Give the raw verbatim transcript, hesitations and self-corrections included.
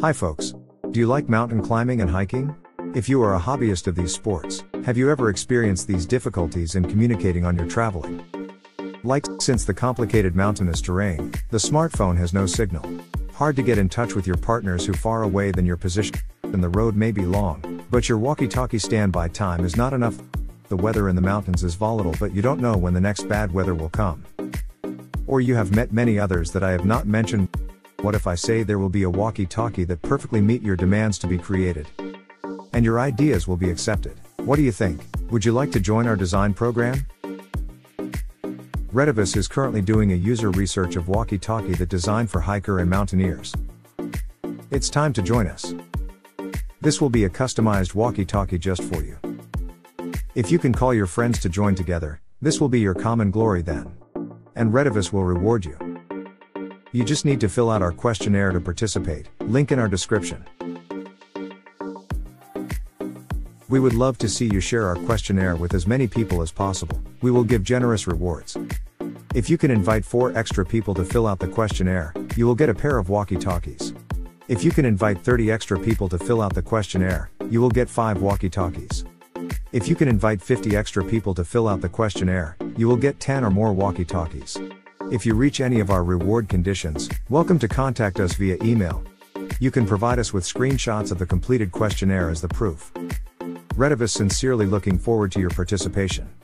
Hi folks! Do you like mountain climbing and hiking? If you are a hobbyist of these sports, have you ever experienced these difficulties in communicating on your traveling? Like, since the complicated mountainous terrain, the smartphone has no signal. Hard to get in touch with your partners who far away than your position, and the road may be long, but your walkie-talkie standby time is not enough. The weather in the mountains is volatile, but you don't know when the next bad weather will come. Or you have met many others that I have not mentioned. What if I say there will be a walkie-talkie that perfectly meet your demands to be created? And your ideas will be accepted. What do you think? Would you like to join our design program? Retevis is currently doing a user research of walkie-talkie that design for hiker and mountaineers. It's time to join us. This will be a customized walkie-talkie just for you. If you can call your friends to join together, this will be your common glory then. And Retevis will reward you. You just need to fill out our questionnaire to participate, link in our description. We would love to see you share our questionnaire with as many people as possible. We will give generous rewards. If you can invite four extra people to fill out the questionnaire, you will get a pair of walkie-talkies. If you can invite thirty extra people to fill out the questionnaire, you will get five walkie-talkies. If you can invite fifty extra people to fill out the questionnaire, you will get ten or more walkie-talkies. If you reach any of our reward conditions, welcome to contact us via email. You can provide us with screenshots of the completed questionnaire as the proof. Retevis sincerely looking forward to your participation.